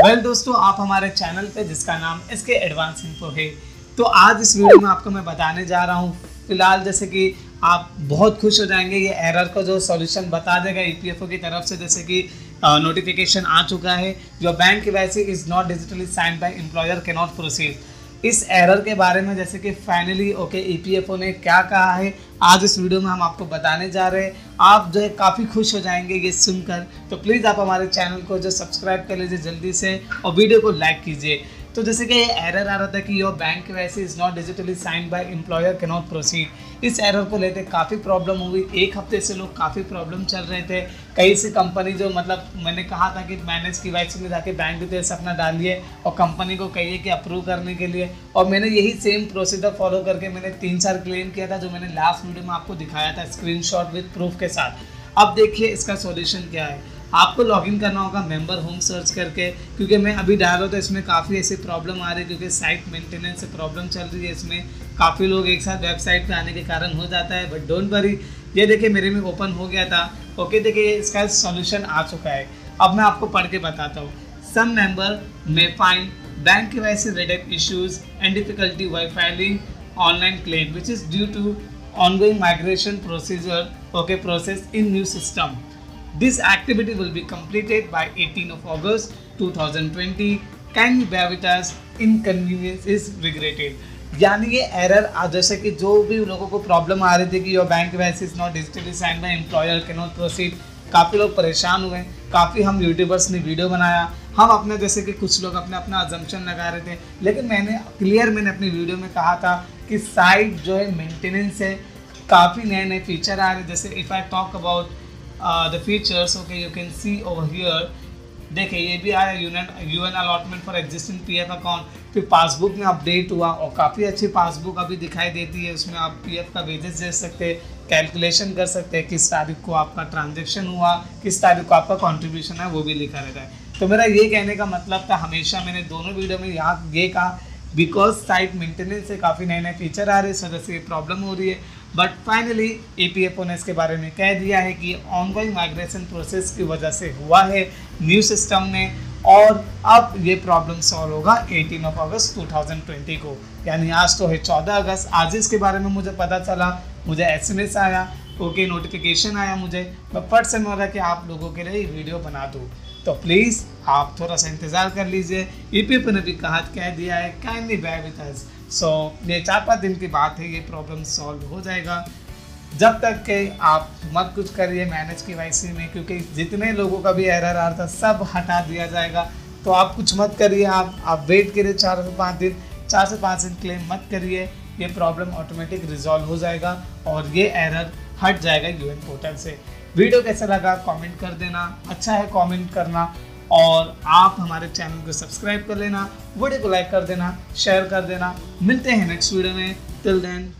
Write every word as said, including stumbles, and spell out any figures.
Well well, दोस्तों आप हमारे चैनल पे जिसका नाम एसके एडवांस इन्फो है, तो आज इस वीडियो में आपको मैं बताने जा रहा हूँ। फिलहाल जैसे कि आप बहुत खुश हो जाएंगे, ये एरर का जो सॉल्यूशन बता देगा ईपीएफओ की तरफ से, जैसे कि नोटिफिकेशन आ चुका है, जो bank KYC is not digitally signed by employer can not proceed. इस एरर के बारे में जैसे कि फाइनली ओके ईपीएफओ ने क्या कहा है, आज इस वीडियो में हम आपको बताने जा रहे हैं। आप जो है काफ़ी खुश हो जाएंगे ये सुनकर, तो प्लीज़ आप हमारे चैनल को जो सब्सक्राइब कर लीजिए जल्दी से और वीडियो को लाइक कीजिए। तो जैसे कि ये एरर आ रहा था कि your bank KYC is not digitally signed by employer can not proceed. इस एरर को लेकर काफ़ी प्रॉब्लम हुई, एक हफ्ते से लोग काफ़ी प्रॉब्लम चल रहे थे। कई से कंपनी जो मतलब मैंने कहा था कि मैनेज केवाईसी में जाके बैंक डिटेल्स अपना डालिए और कंपनी को कहिए कि अप्रूव करने के लिए, और मैंने यही सेम प्रोसीजर फॉलो करके मैंने तीन चार क्लेम किया था, जो मैंने लास्ट वीडियो में आपको दिखाया था स्क्रीनशॉट विद प्रूफ के साथ। अब देखिए इसका सॉल्यूशन क्या है। आपको लॉगिन करना होगा मेंबर होम सर्च करके, क्योंकि मैं अभी डाल रहा हूँ तो इसमें काफ़ी ऐसी प्रॉब्लम आ रही है, क्योंकि साइट मेंटेनेंस से प्रॉब्लम चल रही है। इसमें काफ़ी लोग एक साथ वेबसाइट पे आने के कारण हो जाता है, बट डोंट वरी, ये देखिए मेरे में ओपन हो गया था। ओके देखिए इसका सॉल्यूशन आ चुका है, अब मैं आपको पढ़ के बताता हूँ। Some member may find bank KYC related issues and difficulty while filing online claim which is due to ongoing migration procedure okay process in new system. This activity will be completed by eighteenth of August two thousand twenty. Kindly bear with us. Inconvenience is regretted. यानी ये error जैसे कि जो भी लोगों को problem आ रही थी कि your bank KYC is not digitally signed by employer can not proceed, काफ़ी लोग परेशान हुए। काफ़ी हम यूट्यूबर्स ने वीडियो बनाया, हम अपने जैसे कि कुछ लोग अपना अपना अजम्पशन लगा रहे थे, लेकिन मैंने क्लियर मैंने अपनी वीडियो में कहा था कि साइट जो है मेंटेनेंस है, काफ़ी नए नए फीचर आ रहे। जैसे if I talk about Uh, the features okay you can see over here, देखिए ये भी आया UN allotment for existing PF account. फिर पासबुक में अपडेट हुआ और काफ़ी अच्छी पासबुक अभी दिखाई देती है, उसमें आप पीएफ का वेजेस देख सकते हैं, कैलकुलेशन कर सकते हैं, किस तारीख को आपका ट्रांजेक्शन हुआ, किस तारीख को आपका कॉन्ट्रीब्यूशन है, वो भी लिखा रहता है। तो मेरा ये कहने का मतलब था, हमेशा मैंने दोनों वीडियो में यहाँ ये कहा, बिकॉज साइट मेंटेनेंस से काफ़ी नए नए फीचर आ रहे, इस वजह से प्रॉब्लम हो रही है। बट फाइनली ईपीएफओ ने इसके बारे में कह दिया है कि ऑनगोइंग माइग्रेशन प्रोसेस की वजह से हुआ है न्यू सिस्टम में, और अब ये प्रॉब्लम सॉल्व होगा अठारह अगस्त दो हज़ार बीस को। यानी आज तो है चौदह अगस्त, आज इसके बारे में मुझे पता चला, मुझे एसएमएस आया, ओके नोटिफिकेशन आया, मुझे फट से मरा कि आप लोगों के लिए वीडियो बना दूँ। तो प्लीज़ आप थोड़ा सा इंतज़ार कर लीजिए, ईपीएफओ ने भी कहा कह दिया है kindly bear with us. So so, ये चार पाँच दिन की बात है, ये प्रॉब्लम सॉल्व हो जाएगा। जब तक के आप मत कुछ करिए मैनेज केवाईसी में, क्योंकि जितने लोगों का भी एरर आ रहा था सब हटा दिया जाएगा। तो आप कुछ मत करिए, आप आप वेट करिए चार से पाँच दिन चार से पाँच दिन क्लेम मत करिए, ये प्रॉब्लम ऑटोमेटिक रिजॉल्व हो जाएगा और ये एरर हट जाएगा यूएन पोर्टल से। वीडियो कैसा लगा कमेंट कर देना, अच्छा है कमेंट करना, और आप हमारे चैनल को सब्सक्राइब कर लेना, वीडियो को लाइक कर देना, शेयर कर देना। मिलते हैं नेक्स्ट वीडियो में, टिल देन।